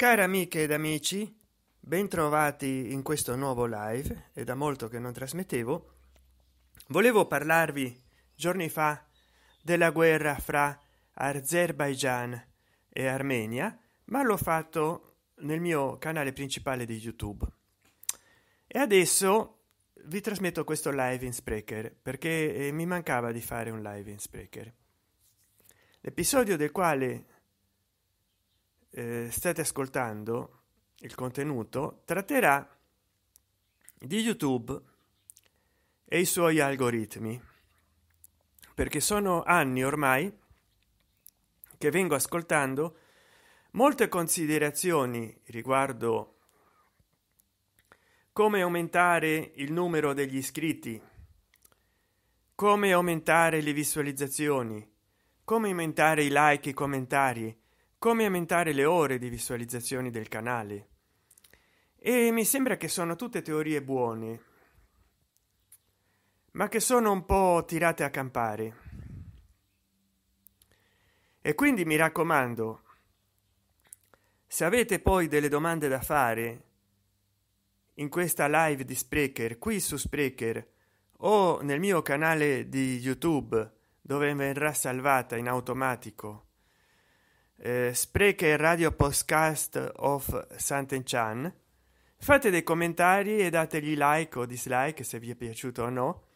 Cari amiche ed amici, bentrovati in questo nuovo live. È da molto che non trasmettevo. Volevo parlarvi giorni fa della guerra fra Azerbaigian e Armenia, ma l'ho fatto nel mio canale principale di YouTube e adesso vi trasmetto questo live in Spreaker, perché mi mancava di fare un live in Spreaker, l'episodio del quale state ascoltando il contenuto tratterà di YouTube e i suoi algoritmi, perché sono anni ormai che vengo ascoltando molte considerazioni riguardo come aumentare il numero degli iscritti, come aumentare le visualizzazioni, come aumentare i like, i commentari, come aumentare le ore di visualizzazioni del canale. E mi sembra che sono tutte teorie buone, ma che sono un po' tirate a campare. E quindi mi raccomando, se avete poi delle domande da fare in questa live di Spreaker, qui su Spreaker o nel mio canale di YouTube, dove verrà salvata in automatico Spreaker Radio Podcast of Santen Chan, fate dei commentari e dategli like o dislike se vi è piaciuto o no,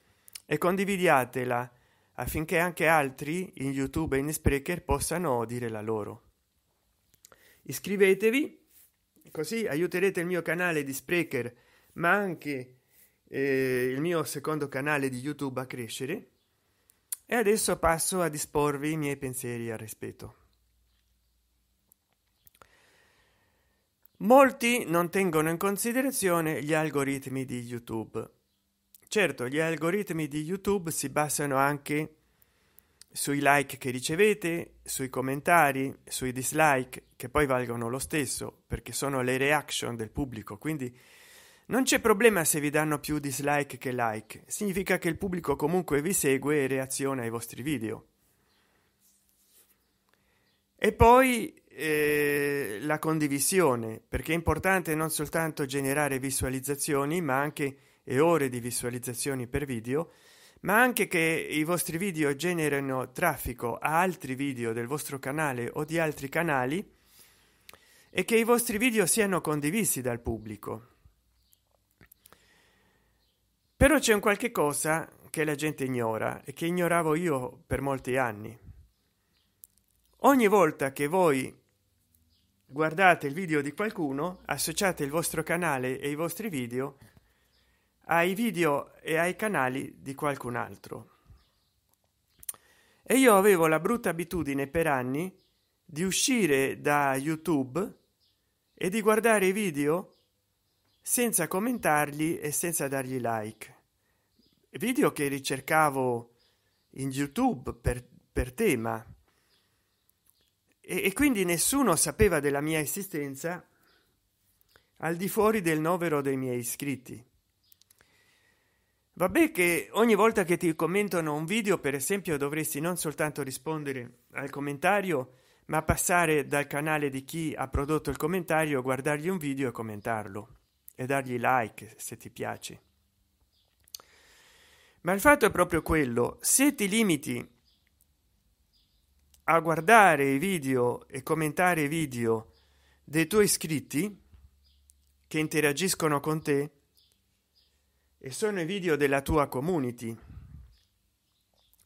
e condividiatela affinché anche altri in YouTube e in Spreaker possano dire la loro. Iscrivetevi, così aiuterete il mio canale di Spreaker, ma anche il mio secondo canale di YouTube a crescere. E adesso passo a disporvi i miei pensieri al rispetto. Molti non tengono in considerazione gli algoritmi di YouTube. Certo, gli algoritmi di YouTube si basano anche sui like che ricevete, sui commentari, sui dislike, che poi valgono lo stesso, perché sono le reaction del pubblico, quindi non c'è problema se vi danno più dislike che like, significa che il pubblico comunque vi segue e reaziona ai vostri video. E poi la condivisione, perché è importante non soltanto generare visualizzazioni, ma anche ore di visualizzazioni per video, ma anche che i vostri video generano traffico a altri video del vostro canale o di altri canali, e che i vostri video siano condivisi dal pubblico. Però c'è un qualche cosa che la gente ignora e che ignoravo io per molti anni. Ogni volta che voi guardate il video di qualcuno, associate il vostro canale e i vostri video ai video e ai canali di qualcun altro, e io avevo la brutta abitudine per anni di uscire da YouTube e di guardare i video senza commentarli e senza dargli like, video che ricercavo in YouTube per tema, e quindi nessuno sapeva della mia esistenza al di fuori del novero dei miei iscritti. Vabbè che ogni volta che ti commentano un video, per esempio, dovresti non soltanto rispondere al commentario, ma passare dal canale di chi ha prodotto il commentario, guardargli un video e commentarlo e dargli like se ti piace. Ma il fatto è proprio quello: se ti limiti a guardare i video e commentare i video dei tuoi iscritti che interagiscono con te, e sono i video della tua community,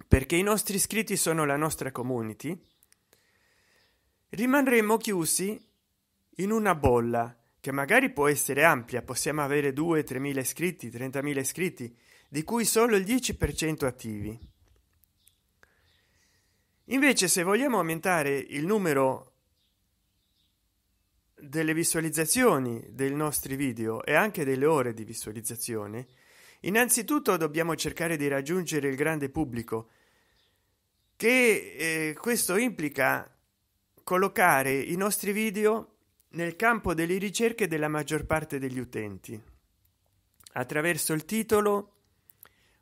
perché i nostri iscritti sono la nostra community, rimarremo chiusi in una bolla che magari può essere ampia, possiamo avere 2-3 mila iscritti, 30.000 iscritti, di cui solo il 10% attivi. Invece, se vogliamo aumentare il numero delle visualizzazioni dei nostri video e anche delle ore di visualizzazione, innanzitutto dobbiamo cercare di raggiungere il grande pubblico, che questo implica collocare i nostri video nel campo delle ricerche della maggior parte degli utenti, attraverso il titolo,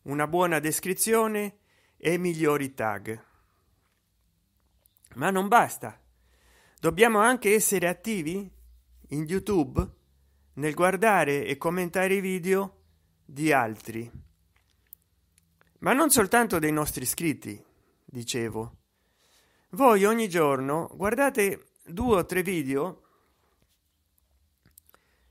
una buona descrizione e migliori tag. Ma non basta, dobbiamo anche essere attivi in YouTube nel guardare e commentare i video di altri, ma non soltanto dei nostri iscritti. Dicevo, voi ogni giorno guardate 2 o 3 video.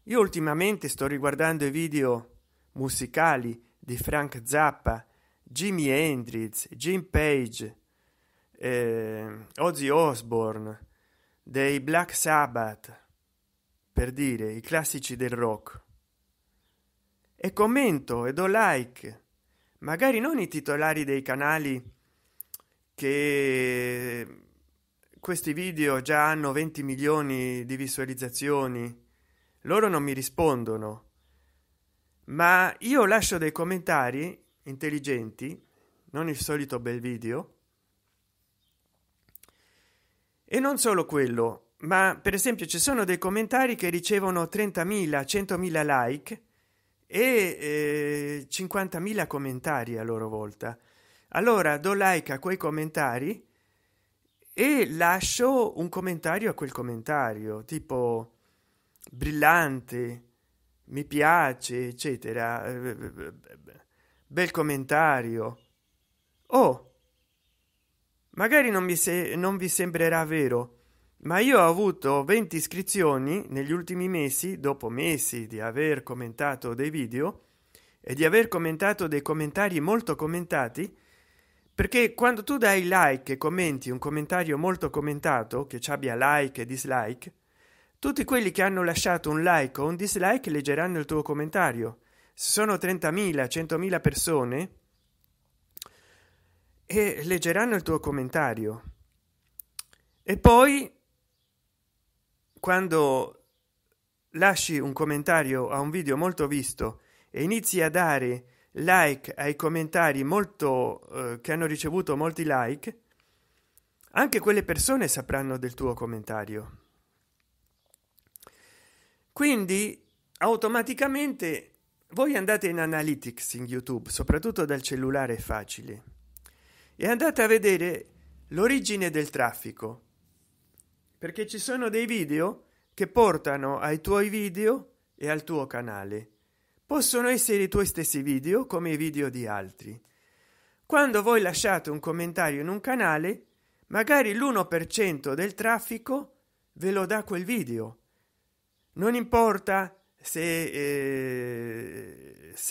Io ultimamente sto riguardando i video musicali di Frank Zappa, Jimmy Hendrix, Jim Page, Ozzy Osbourne, dei Black Sabbath, per dire i classici del rock, e commento e do like, magari non i titolari dei canali che questi video già hanno 20 milioni di visualizzazioni, loro non mi rispondono, ma io lascio dei commentari intelligenti, non il solito bel video. E non solo quello, ma per esempio ci sono dei commentari che ricevono 30.000, 100.000 like e 50.000 commentari a loro volta. Allora do like a quei commentari e lascio un commentario a quel commentario, tipo brillante, mi piace, eccetera, bel commentario. Oh, magari non vi sembrerà vero, ma io ho avuto 20 iscrizioni negli ultimi mesi, dopo mesi di aver commentato dei video e di aver commentato dei commentari molto commentati, perché quando tu dai like e commenti un commentario molto commentato, che ci abbia like e dislike, tutti quelli che hanno lasciato un like o un dislike leggeranno il tuo commentario. Se sono 30.000, 100.000 persone, e leggeranno il tuo commentario. E poi, quando lasci un commentario a un video molto visto e inizi a dare like ai commentari molto che hanno ricevuto molti like, anche quelle persone sapranno del tuo commentario. Quindi automaticamente voi andate in Analytics in YouTube, soprattutto dal cellulare è facile, e andate a vedere l'origine del traffico, perché ci sono dei video che portano ai tuoi video e al tuo canale. Possono essere i tuoi stessi video come i video di altri. Quando voi lasciate un commentario in un canale, magari l'1% del traffico ve lo dà quel video. Non importa se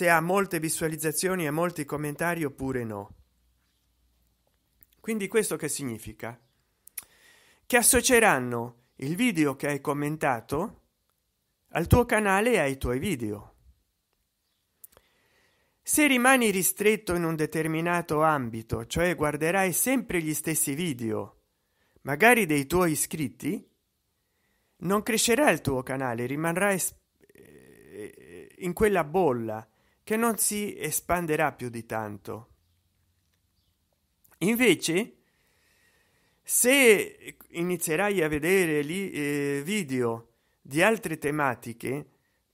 ha molte visualizzazioni e molti commentari oppure no. Quindi questo che significa? Che associeranno il video che hai commentato al tuo canale e ai tuoi video. Se rimani ristretto in un determinato ambito, cioè guarderai sempre gli stessi video, magari dei tuoi iscritti, non crescerà il tuo canale, rimarrai in quella bolla che non si espanderà più di tanto. Invece, se inizierai a vedere video di altre tematiche,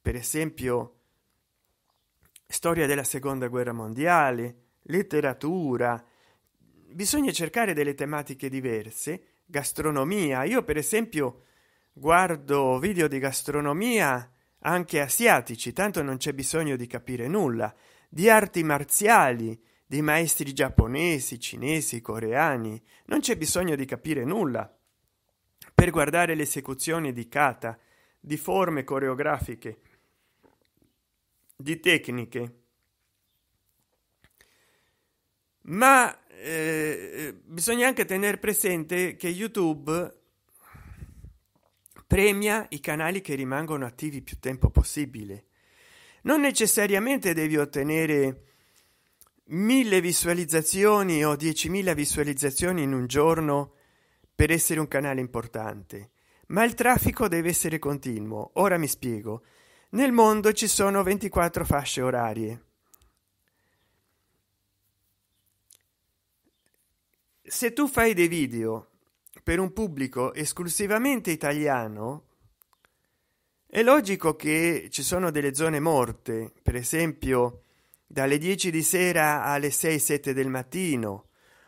per esempio storia della seconda guerra mondiale, letteratura, bisogna cercare delle tematiche diverse, gastronomia. Io per esempio guardo video di gastronomia anche asiatici, tanto non c'è bisogno di capire nulla, di arti marziali, di maestri giapponesi, cinesi, coreani, non c'è bisogno di capire nulla per guardare le esecuzioni di kata, di forme coreografiche, di tecniche. Ma bisogna anche tenere presente che YouTube premia i canali che rimangono attivi più tempo possibile. Non necessariamente devi ottenere 1000 visualizzazioni o 10.000 visualizzazioni in un giorno per essere un canale importante, ma il traffico deve essere continuo. Ora mi spiego. Nel mondo ci sono 24 fasce orarie. Se tu fai dei video per un pubblico esclusivamente italiano, è logico che ci sono delle zone morte, per esempio dalle 10 di sera alle 6-7 del mattino,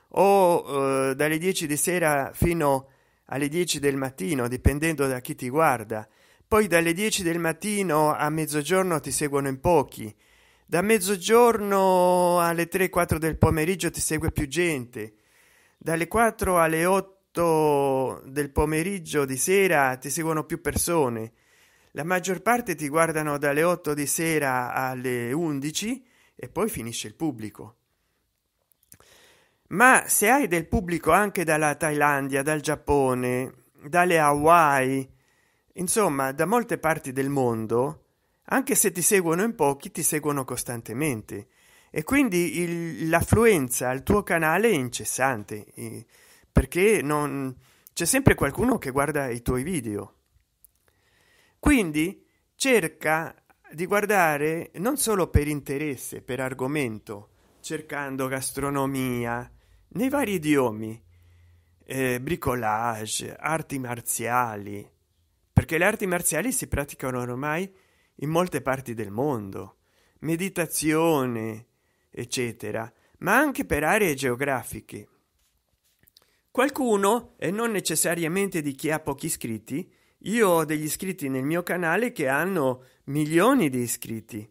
o dalle 10 di sera fino alle 10 del mattino, dipendendo da chi ti guarda, poi dalle 10 del mattino a mezzogiorno ti seguono in pochi, da mezzogiorno alle 3-4 del pomeriggio ti segue più gente, dalle 4 alle 8 del pomeriggio di sera ti seguono più persone, la maggior parte ti guardano dalle 8 di sera alle 11 e poi finisce il pubblico. Ma se hai del pubblico anche dalla Thailandia, dal Giappone, dalle Hawaii, insomma da molte parti del mondo, anche se ti seguono in pochi, ti seguono costantemente, e quindi l'affluenza al tuo canale è incessante, perché non c'è sempre qualcuno che guarda i tuoi video. Quindi cerca di guardare non solo per interesse, per argomento, cercando gastronomia nei vari idiomi, bricolage, arti marziali, perché le arti marziali si praticano ormai in molte parti del mondo, meditazione eccetera, ma anche per aree geografiche. Qualcuno, e non necessariamente di chi ha pochi iscritti, io ho degli iscritti nel mio canale che hanno milioni di iscritti,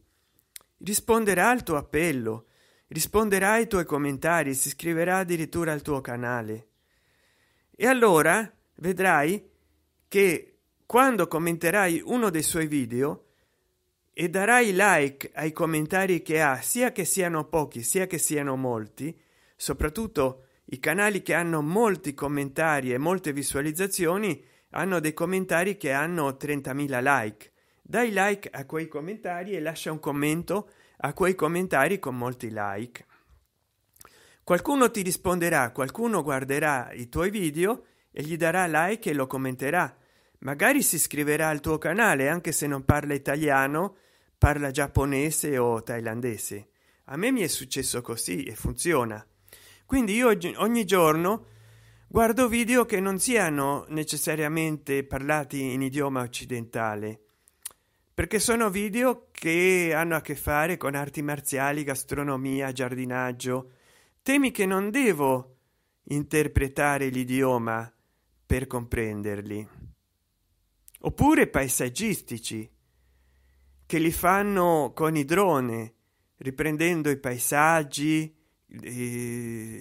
risponderà al tuo appello, risponderà ai tuoi commentari, si iscriverà addirittura al tuo canale, e allora vedrai che quando commenterai uno dei suoi video e darai like ai commentari che ha, sia che siano pochi sia che siano molti, soprattutto i canali che hanno molti commentari e molte visualizzazioni hanno dei commentari che hanno 30.000 like, dai like a quei commentari e lascia un commento a quei commentari con molti like. Qualcuno ti risponderà, qualcuno guarderà i tuoi video e gli darà like e lo commenterà, magari si iscriverà al tuo canale anche se non parla italiano, parla giapponese o thailandese. A me mi è successo così e funziona. Quindi io ogni giorno guardo video che non siano necessariamente parlati in idioma occidentale, perché sono video che hanno a che fare con arti marziali, gastronomia, giardinaggio, temi che non devo interpretare l'idioma per comprenderli, oppure paesaggistici che li fanno con i droni riprendendo i paesaggi,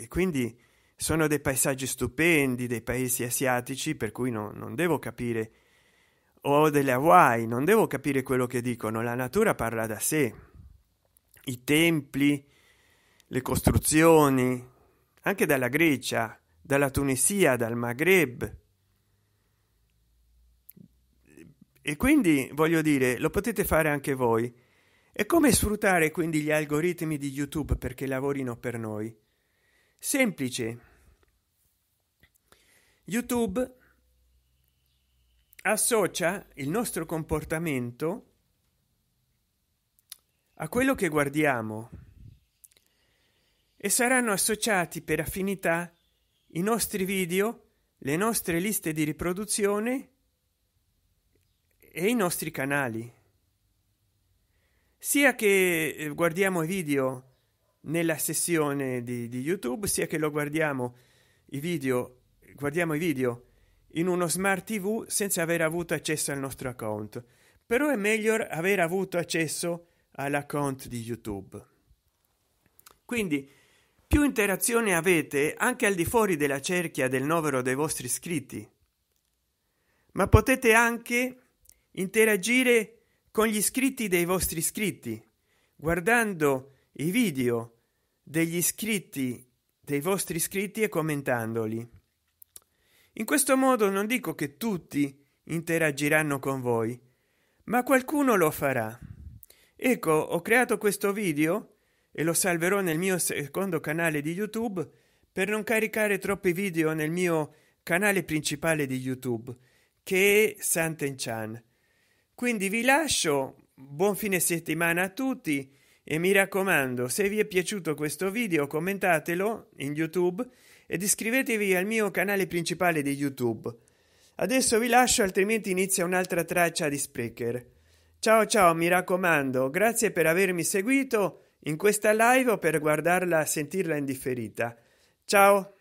quindi sono dei paesaggi stupendi dei paesi asiatici, per cui non devo capire, o delle Hawaii, non devo capire quello che dicono, la natura parla da sé, i templi, le costruzioni, anche dalla Grecia, dalla Tunisia, dal Maghreb. E quindi voglio dire, lo potete fare anche voi. E come sfruttare quindi gli algoritmi di YouTube perché lavorino per noi? Semplice. YouTube associa il nostro comportamento a quello che guardiamo e saranno associati per affinità i nostri video, le nostre liste di riproduzione e i nostri canali, sia che guardiamo i video nella sessione di YouTube, sia che lo guardiamo i video in uno smart TV senza aver avuto accesso al nostro account, però è meglio aver avuto accesso all'account di YouTube. Quindi più interazione avete anche al di fuori della cerchia del novero dei vostri iscritti, ma potete anche interagire con gli iscritti dei vostri iscritti guardando i video degli iscritti dei vostri iscritti e commentandoli. In questo modo non dico che tutti interagiranno con voi, ma qualcuno lo farà. Ecco, ho creato questo video e lo salverò nel mio secondo canale di YouTube per non caricare troppi video nel mio canale principale di YouTube, che è Santen Chan. Quindi vi lascio, buon fine settimana a tutti e mi raccomando, se vi è piaciuto questo video commentatelo in YouTube ed iscrivetevi al mio canale principale di YouTube. Adesso vi lascio, altrimenti inizia un'altra traccia di Spreaker. Ciao ciao, mi raccomando, grazie per avermi seguito in questa live o per guardarla, sentirla in differita. Ciao.